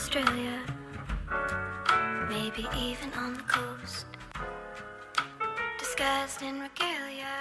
Australia, maybe even on the coast, disguised in regalia.